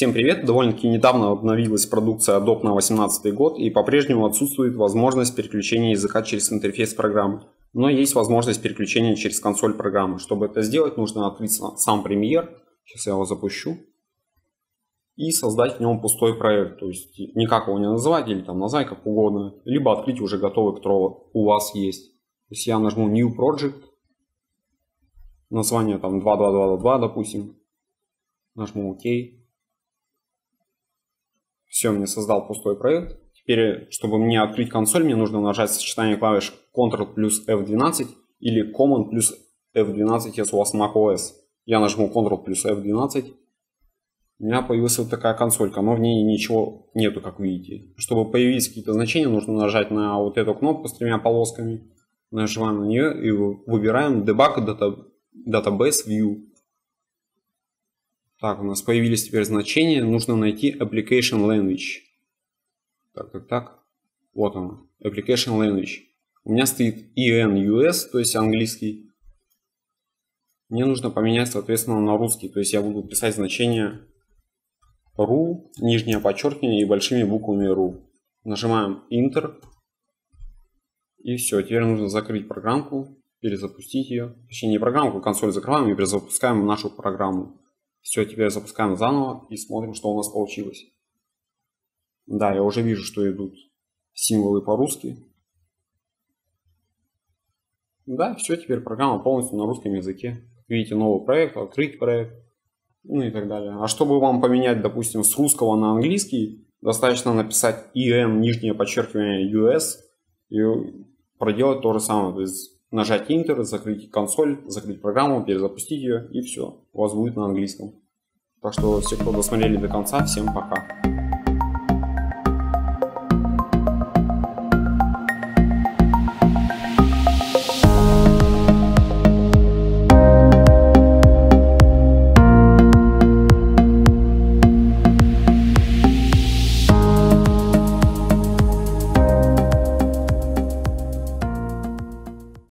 Всем привет! Довольно-таки недавно обновилась продукция Adobe на 2018 год, и по-прежнему отсутствует возможность переключения языка через интерфейс программы. Но есть возможность переключения через консоль программы. Чтобы это сделать, нужно открыть сам Premiere. Сейчас я его запущу. И создать в нем пустой проект. То есть никак его не называть, или там называй как угодно. Либо открыть уже готовый, который у вас есть. То есть я нажму New Project. Название там 22222, допустим. Нажму ОК. Все, мне создал пустой проект. Теперь, чтобы мне открыть консоль, мне нужно нажать сочетание клавиш Ctrl плюс F12 или Command плюс F12, если у вас macOS. Я нажму Ctrl плюс F12. У меня появилась вот такая консолька, но в ней ничего нету, как видите. Чтобы появились какие-то значения, нужно нажать на вот эту кнопку с тремя полосками. Нажимаем на нее и выбираем Debug Database View. Так, у нас появились теперь значения. Нужно найти Application Language. Так. Вот он. Application Language. У меня стоит EN US, то есть английский. Мне нужно поменять, соответственно, на русский. То есть я буду писать значение RU, нижнее подчеркивание и большими буквами RU. Нажимаем Enter. И все. Теперь нужно закрыть программку, перезапустить ее. Точнее, не программку, консоль закрываем и перезапускаем нашу программу. Все, теперь запускаем заново и смотрим, что у нас получилось. Да, я уже вижу, что идут символы по-русски. Да, все, теперь программа полностью на русском языке. Видите, новый проект, открыть проект, ну и так далее. А чтобы вам поменять, допустим, с русского на английский, достаточно написать EN, нижнее подчеркивание, US, и проделать то же самое. То есть нажать Enter, закрыть консоль, закрыть программу, перезапустить ее, и все. У вас будет на английском. Так что все, кто досмотрели до конца, всем пока.